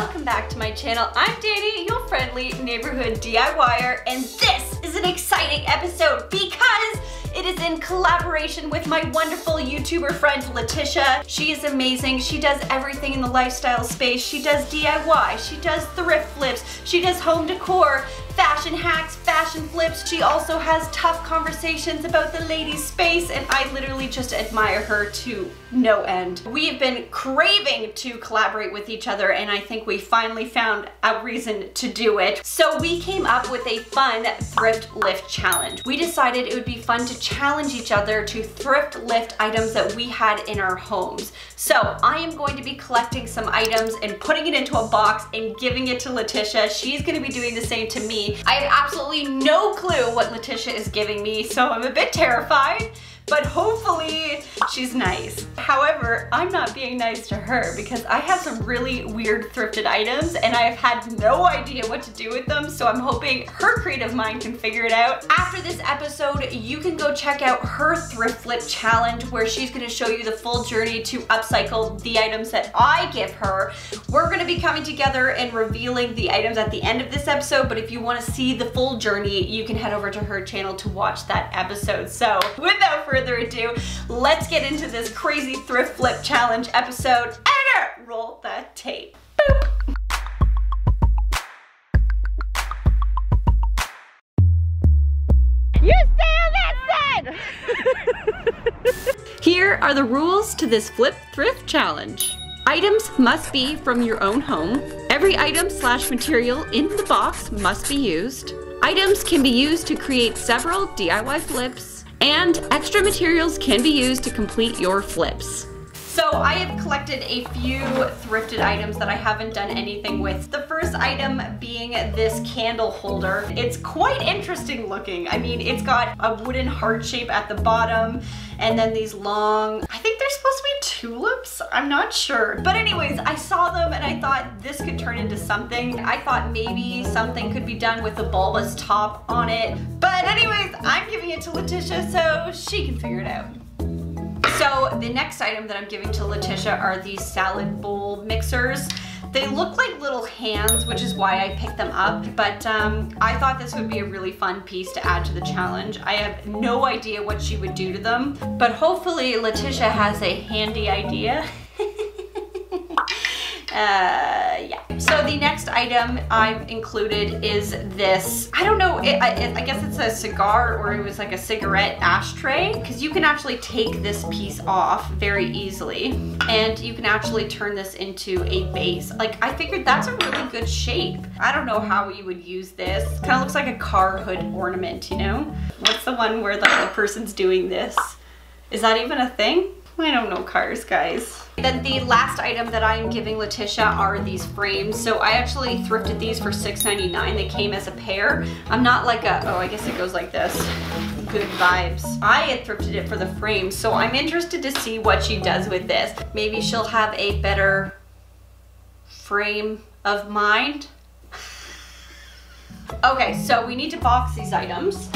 welcome back to my channel. I'm Dani, your friendly neighborhood DIYer, and this is an exciting episode because it is in collaboration with my wonderful YouTuber friend, Letitia. She is amazing. She does everything in the lifestyle space. She does DIY, she does thrift flips, she does home decor, fashion hacks, fashion flips. She also has tough conversations about the ladies' space, and I literally just admire her to no end. We have been craving to collaborate with each other, and I think we finally found a reason to do it. So we came up with a fun thrift lift challenge. We decided it would be fun to challenge each other to thrift lift items that we had in our homes. So I am going to be collecting some items and putting it into a box and giving it to Letitia. She's gonna be doing the same to me. I have absolutely no clue what Letitia is giving me, so I'm a bit terrified, but hopefully she's nice. However, I'm not being nice to her because I have some really weird thrifted items and I've had no idea what to do with them, so I'm hoping her creative mind can figure it out. After this episode, you can go check out her thrift flip challenge where she's gonna show you the full journey to upcycle the items that I give her. We're gonna be coming together and revealing the items at the end of this episode, but if you wanna see the full journey, you can head over to her channel to watch that episode. So without further ado, let's get into this crazy thrift flip challenge episode. Editor, roll the tape. Boop. You stay on that side! Here are the rules to this flip thrift challenge. Items must be from your own home. Every item / material in the box must be used. Items can be used to create several DIY flips. And extra materials can be used to complete your flips. So I have collected a few thrifted items that I haven't done anything with. The first item being this candle holder. It's quite interesting looking. I mean, it's got a wooden heart shape at the bottom and then these long, I think they're supposed to be tulips? I'm not sure. But anyways, I saw them and I thought this could turn into something. I thought maybe something could be done with a bulbous top on it. But anyways, I'm giving it to Letitia so she can figure it out. So the next item that I'm giving to Letitia are these salad bowl mixers. They look like little hands, which is why I picked them up, but I thought this would be a really fun piece to add to the challenge. I have no idea what she would do to them, but hopefully Letitia has a handy idea. Yeah. So the next item I've included is this, I don't know, I guess it's a cigar, or it was like a cigarette ashtray, because you can actually take this piece off very easily and you can actually turn this into a base. Like, I figured that's a really good shape. I don't know how you would use this. Kind of looks like a car hood ornament, you know? What's the one where like the person's doing this? Is that even a thing? I don't know cars, guys. Then the last item that I'm giving Letitia are these frames. So I actually thrifted these for $6.99. They came as a pair. I'm not like a, oh, I guess it goes like this. Good vibes. I had thrifted it for the frame, so I'm interested to see what she does with this. Maybe she'll have a better frame of mind. Okay, so we need to box these items.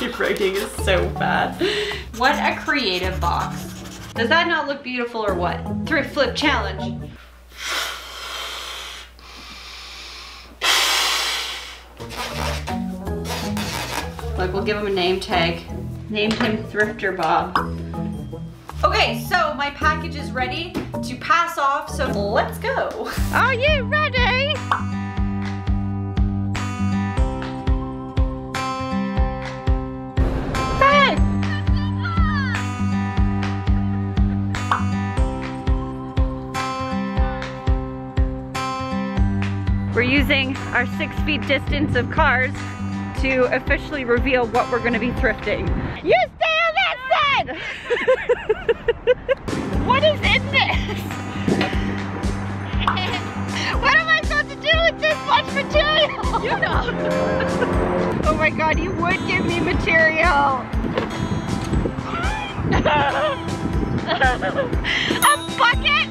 Your breaking is so bad. What a creative box. Does that not look beautiful or what? Thrift flip challenge. Look, we'll give him a name tag. Named him Thrifter Bob. Okay, so my package is ready to pass off, so let's go. Are you ready? We're using our 6 feet distance of cars to officially reveal what we're gonna be thrifting. You stay on that side! What is in this? What am I supposed to do with this much material? You know. Oh my God, you would give me material. A bucket?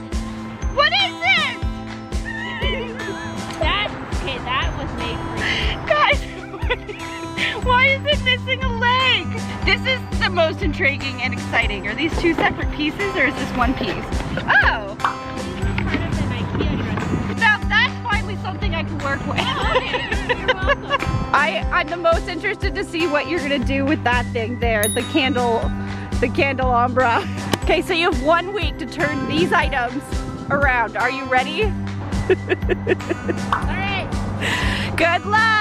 What is this? Okay, that was made for you. Guys, why is it missing a leg? This is the the most intriguing and exciting? Are these two separate pieces or is this one piece? Oh! Part of an Ikea dress. Now that's finally something I can work with. Oh, okay. You're welcome. I'm the most interested to see what you're gonna do with that thing there, the candelabra. Okay, so you have 1 week to turn these items around. Are you ready? All right. Good luck.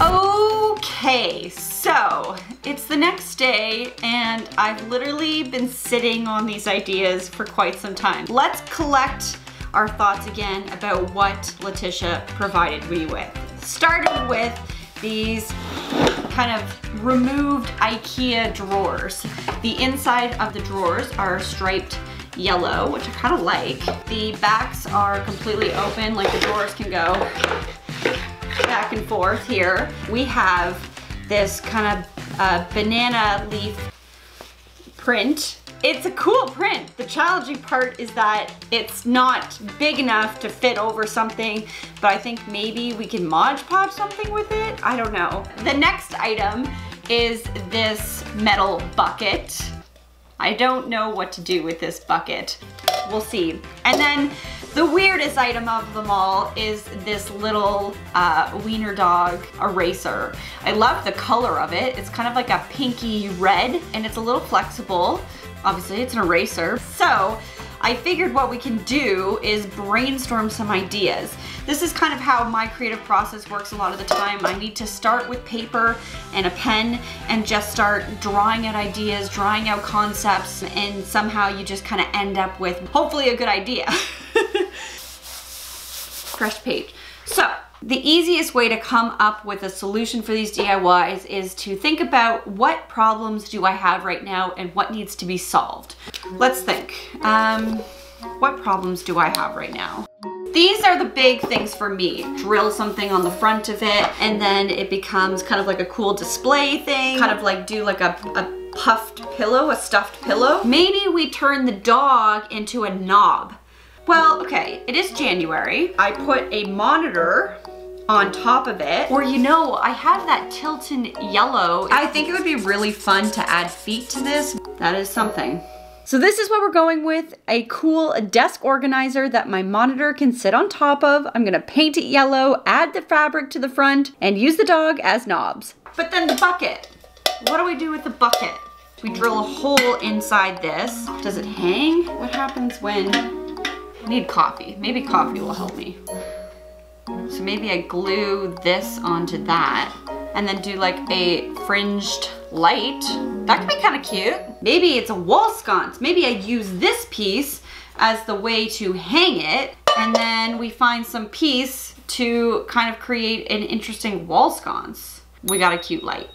Okay, so it's the next day and I've literally been sitting on these ideas for quite some time. Let's collect our thoughts again about what Letitia provided me with. Starting with these kind of removed IKEA drawers. The inside of the drawers are striped yellow, which I kind of like. The backs are completely open, like the drawers can go back and forth here. We have this kind of banana leaf print. It's a cool print. The challenging part is that it's not big enough to fit over something, but I think maybe we can Mod Podge something with it. I don't know. The next item is this metal bucket. I don't know what to do with this bucket. We'll see. And then the weirdest item of them all is this little wiener dog eraser. I love the color of it. It's kind of like a pinky red and it's a little flexible. Obviously, it's an eraser. So I figured what we can do is brainstorm some ideas. This is kind of how my creative process works a lot of the time. I need to start with paper and a pen and just start drawing out ideas, drawing out concepts, and somehow you just kind of end up with hopefully a good idea. Fresh page. So the easiest way to come up with a solution for these DIYs is to think about what problems do I have right now and what needs to be solved. Let's think. What problems do I have right now? These are the big things for me. Drill something on the front of it and then it becomes kind of like a cool display thing. Kind of like do like a puffed pillow, a stuffed pillow. Maybe we turn the dog into a knob. Well, okay, it is January. I put a monitor on top of it. Or you know, I have that Tilton yellow. I think it would be really fun to add feet to this. That is something. So this is what we're going with, a cool desk organizer that my monitor can sit on top of. I'm gonna paint it yellow, add the fabric to the front, and use the dog as knobs. But then the bucket. What do we do with the bucket? We drill a hole inside this. Does it hang? What happens when? I need coffee. Maybe coffee will help me. So maybe I glue this onto that and then do like a fringed light. That could be kind of cute. Maybe it's a wall sconce. Maybe I use this piece as the way to hang it and then we find some piece to kind of create an interesting wall sconce. We got a cute light.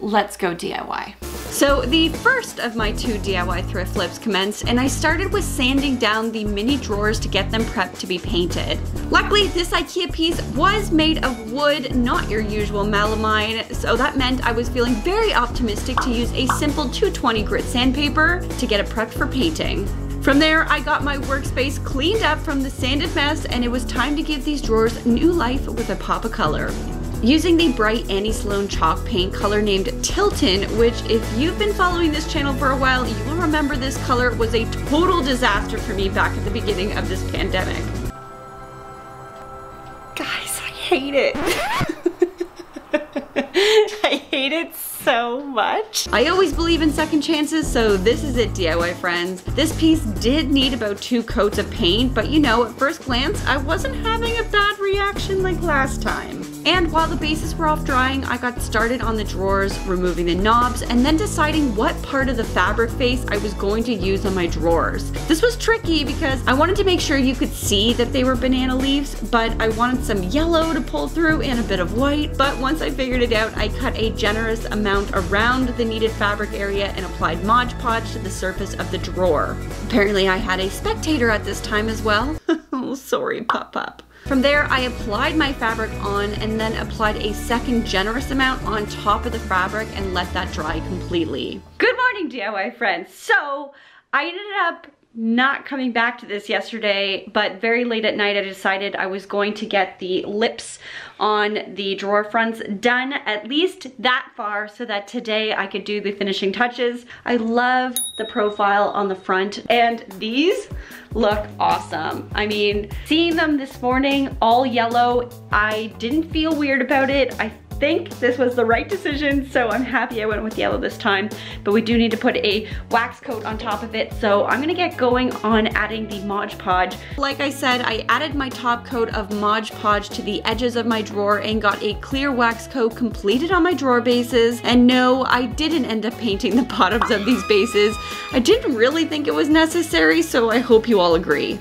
Let's go DIY. So the first of my two DIY thrift flips commenced and I started with sanding down the mini drawers to get them prepped to be painted. Luckily, this IKEA piece was made of wood, not your usual melamine, so that meant I was feeling very optimistic to use a simple 220 grit sandpaper to get it prepped for painting. From there, I got my workspace cleaned up from the sanded mess and it was time to give these drawers new life with a pop of color. Using the bright Annie Sloan chalk paint color named Tilton, which if you've been following this channel for a while, you will remember this color was a total disaster for me back at the beginning of this pandemic. Guys, I hate it. I hate it so much. I always believe in second chances, so this is it, DIY friends. This piece did need about 2 coats of paint, but you know, at first glance, I wasn't having a bad reaction like last time. And while the bases were off drying, I got started on the drawers, removing the knobs, and then deciding what part of the fabric face I was going to use on my drawers. This was tricky because I wanted to make sure you could see that they were banana leaves, but I wanted some yellow to pull through and a bit of white. But once I figured it out, I cut a generous amount around the needed fabric area and applied Mod Podge to the surface of the drawer. Apparently I had a spectator at this time as well. Oh, sorry, Pop-Pop. From there, I applied my fabric on and then applied a second generous amount on top of the fabric and let that dry completely. Good morning, DIY friends. So I ended up not coming back to this yesterday, but very late at night, I decided I was going to get the lips on the drawer fronts done at least that far so that today I could do the finishing touches. I love the profile on the front, and these look awesome. I mean, seeing them this morning all yellow, I didn't feel weird about it. I think this was the right decision, so I'm happy I went with yellow this time, but we do need to put a wax coat on top of it, so I'm gonna get going on adding the Mod Podge. Like I said, I added my top coat of Mod Podge to the edges of my drawer and got a clear wax coat completed on my drawer bases, and no, I didn't end up painting the bottoms of these bases. I didn't really think it was necessary, so I hope you all agree.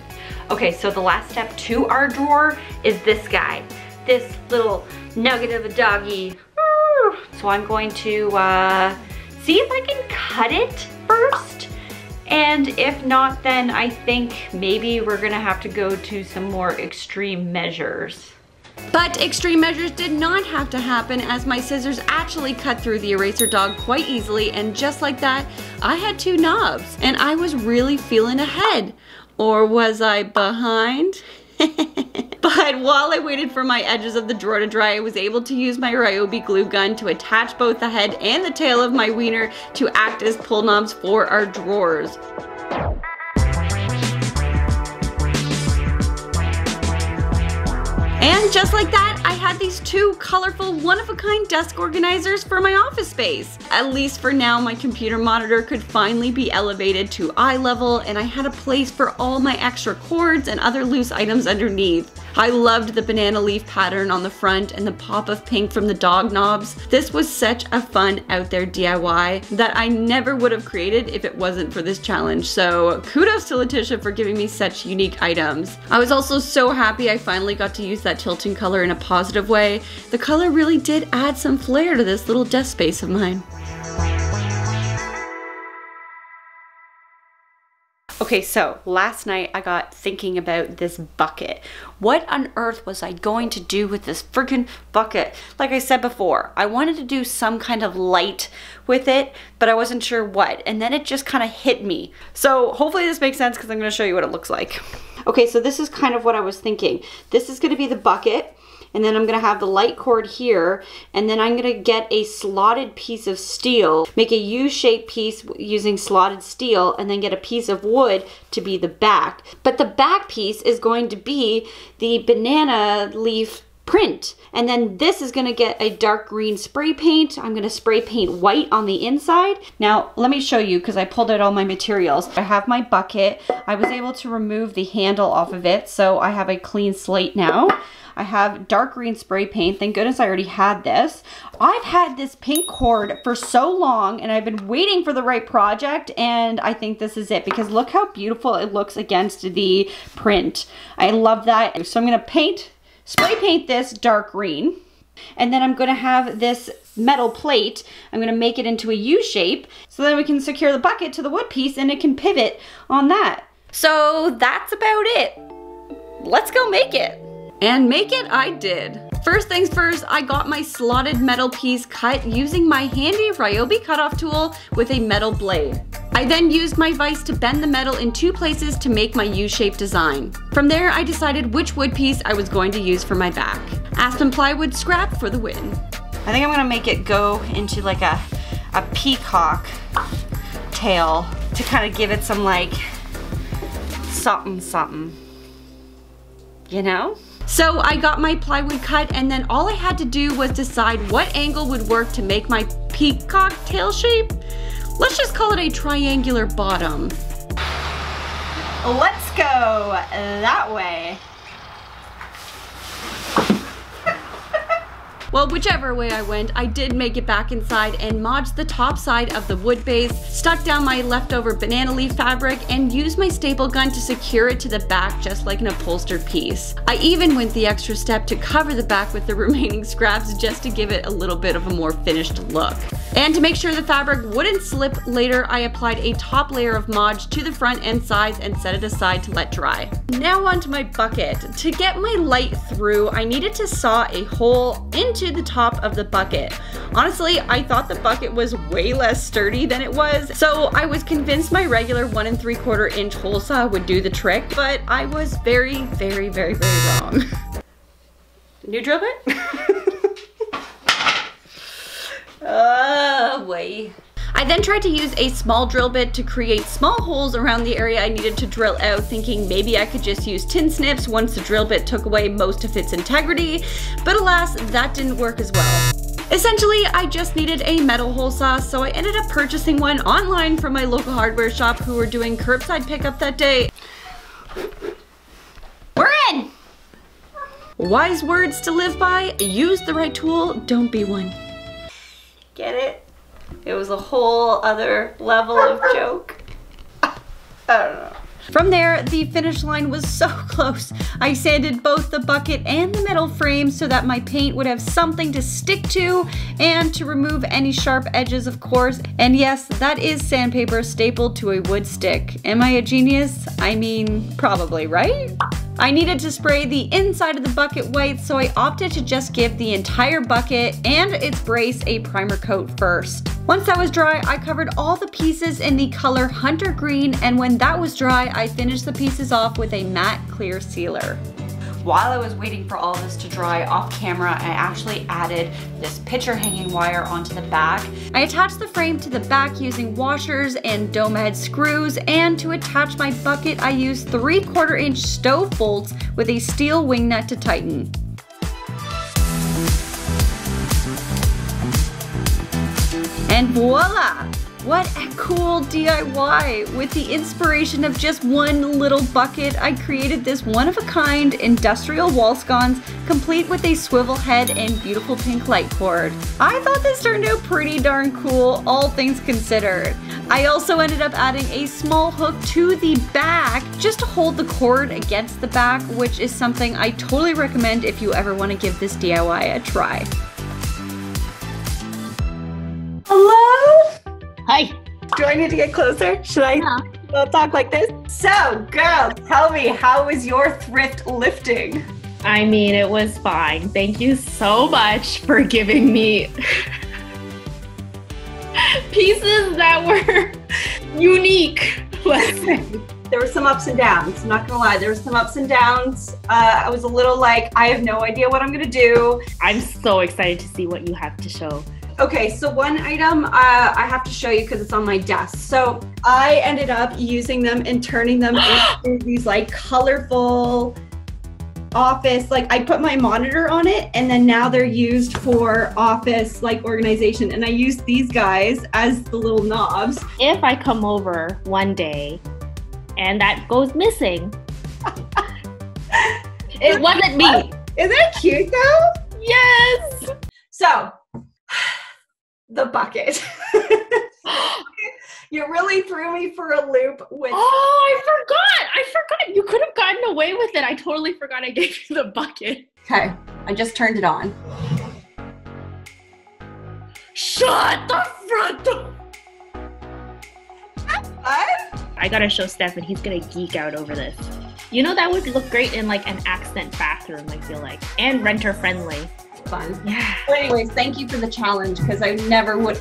Okay, so the last step to our drawer is this guy, this little nugget of a doggy. So I'm going to see if I can cut it first, and if not, then I think maybe we're gonna have to go to some more extreme measures. But extreme measures did not have to happen, as my scissors actually cut through the eraser dog quite easily, and just like that, I had two knobs, and I was really feeling ahead. Or was I behind? But while I waited for my edges of the drawer to dry, I was able to use my Ryobi glue gun to attach both the head and the tail of my wiener to act as pull knobs for our drawers. And just like that, I had these two colorful, one-of-a-kind desk organizers for my office space. At least for now, my computer monitor could finally be elevated to eye level, and I had a place for all my extra cords and other loose items underneath. I loved the banana leaf pattern on the front and the pop of pink from the dog knobs. This was such a fun out there DIY that I never would have created if it wasn't for this challenge, so kudos to Letitia for giving me such unique items. I was also so happy I finally got to use that Tilton color in a positive way. The color really did add some flair to this little desk space of mine. Okay, so last night I got thinking about this bucket. What on earth was I going to do with this freaking bucket? Like I said before, I wanted to do some kind of light with it, but I wasn't sure what, and then it just kind of hit me. So hopefully this makes sense, because I'm going to show you what it looks like. Okay, so this is kind of what I was thinking. This is going to be the bucket, and then I'm going to have the light cord here, and then I'm going to get a slotted piece of steel, make a U-shaped piece using slotted steel, and then get a piece of wood to be the back. But the back piece is going to be the banana leaf print, and then this is going to get a dark green spray paint. I'm going to spray paint white on the inside. Now let me show you, because I pulled out all my materials. I have my bucket. I was able to remove the handle off of it, so I have a clean slate now. I have dark green spray paint. Thank goodness I already had this. I've had this pink cord for so long, and I've been waiting for the right project, and I think this is it, because look how beautiful it looks against the print. I love that. So I'm going to spray paint this dark green, and then I'm going to have this metal plate. I'm going to make it into a U shape, so then we can secure the bucket to the wood piece and it can pivot on that. So that's about it. Let's go make it. And make it I did. First things first, I got my slotted metal piece cut using my handy Ryobi cutoff tool with a metal blade. I then used my vise to bend the metal in two places to make my U-shaped design. From there, I decided which wood piece I was going to use for my back. Aspen plywood scrap for the win. I think I'm gonna make it go into like a peacock tail to kind of give it some like something something, you know? So I got my plywood cut, and then all I had to do was decide what angle would work to make my peacock tail shape. Let's just call it a triangular bottom. Let's go that way. Well, whichever way I went, I did make it back inside and modged the top side of the wood base, stuck down my leftover banana leaf fabric, and used my staple gun to secure it to the back just like an upholstered piece. I even went the extra step to cover the back with the remaining scraps just to give it a little bit of a more finished look. And to make sure the fabric wouldn't slip later, I applied a top layer of modge to the front and sides and set it aside to let dry. Now onto my bucket. To get my light through, I needed to saw a hole into the top of the bucket. Honestly, I thought the bucket was way less sturdy than it was, so I was convinced my regular 1 3/4 inch hole saw would do the trick, but I was very, very, very, very wrong. New drill bit? Oh, way. I then tried to use a small drill bit to create small holes around the area I needed to drill out, thinking maybe I could just use tin snips once the drill bit took away most of its integrity, but alas, that didn't work as well. Essentially, I just needed a metal hole saw, so I ended up purchasing one online from my local hardware shop who were doing curbside pickup that day. We're in! Wise words to live by, use the right tool, don't be one. Get it? It was a whole other level of joke. I don't know. From there, the finish line was so close. I sanded both the bucket and the metal frame so that my paint would have something to stick to and to remove any sharp edges, of course. And yes, that is sandpaper stapled to a wood stick. Am I a genius? I mean, probably, right? I needed to spray the inside of the bucket white, so I opted to just give the entire bucket and its brace a primer coat first. Once that was dry, I covered all the pieces in the color Hunter Green, and when that was dry, I finished the pieces off with a matte clear sealer. While I was waiting for all this to dry off camera, I actually added this picture hanging wire onto the back. I attached the frame to the back using washers and dome head screws, and to attach my bucket, I used 3/4-inch stove bolts with a steel wing nut to tighten. And voila! What a cool DIY! With the inspiration of just one little bucket, I created this one-of-a-kind industrial wall sconce, complete with a swivel head and beautiful pink light cord. I thought this turned out pretty darn cool, all things considered. I also ended up adding a small hook to the back, just to hold the cord against the back, which is something I totally recommend if you ever want to give this DIY a try. Hello? Hi. Do I need to get closer? Should I talk like this? So, girl, tell me, how was your thrift lifting? I mean, it was fine. Thank you so much for giving me pieces that were unique, let's say. There were some ups and downs, I'm not gonna lie. There were some ups and downs. I was a little like, I have no idea what I'm gonna do. I'm so excited to see what you have to show. Okay, so one item I have to show you because it's on my desk. So I ended up using them and turning them into these like colorful office, like I put my monitor on it and then now they're used for office like organization. And I used these guys as the little knobs. If I come over one day and that goes missing, it wasn't me. Isn't that cute though? Yes. So. The bucket. You really threw me for a loop with. Oh, I forgot. You could have gotten away with it. I totally forgot I gave you the bucket. Okay, I just turned it on. Shut the front door. What? I gotta show Stefan. He's gonna geek out over this. You know that would look great in like an accent bathroom. I feel like, and renter friendly. Fun. Yeah. But anyways, thank you for the challenge because I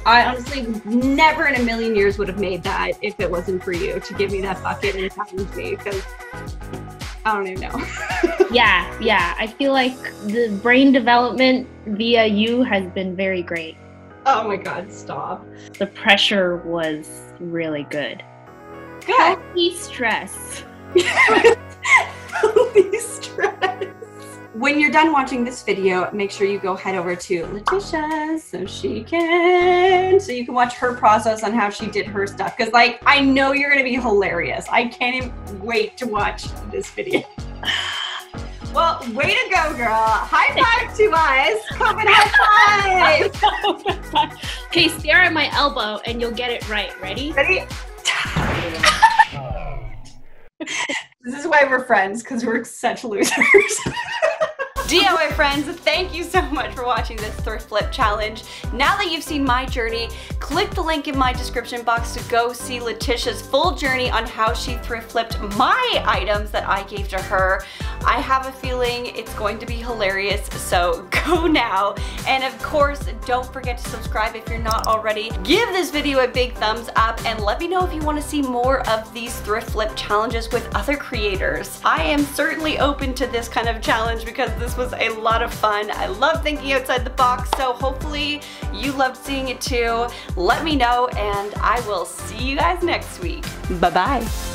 honestly never in a million years would have made that if it wasn't for you to give me that bucket and challenge me because I don't even know. yeah. I feel like the brain development via you has been very great. Oh my God, stop. The pressure was really good. Good. Healthy stress. Healthy stress. When you're done watching this video, make sure you go head over to Letitia's so you can watch her process on how she did her stuff. Cause like, I know you're gonna be hilarious. I can't even wait to watch this video. Well, way to go, girl. High five to us. Come and high five. Okay, stare at my elbow and you'll get it right. Ready? Ready? This is why we're friends, because we're such losers. DIY friends, thank you so much for watching this thrift flip challenge. Now that you've seen my journey, click the link in my description box to go see Letitia's full journey on how she thrift flipped my items that I gave to her. I have a feeling it's going to be hilarious, so go now. And of course, don't forget to subscribe if you're not already. Give this video a big thumbs up and let me know if you want to see more of these thrift flip challenges with other creators. I am certainly open to this kind of challenge because this was was a lot of fun. I love thinking outside the box, so hopefully you loved seeing it too. Let me know, and I will see you guys next week. Bye-bye.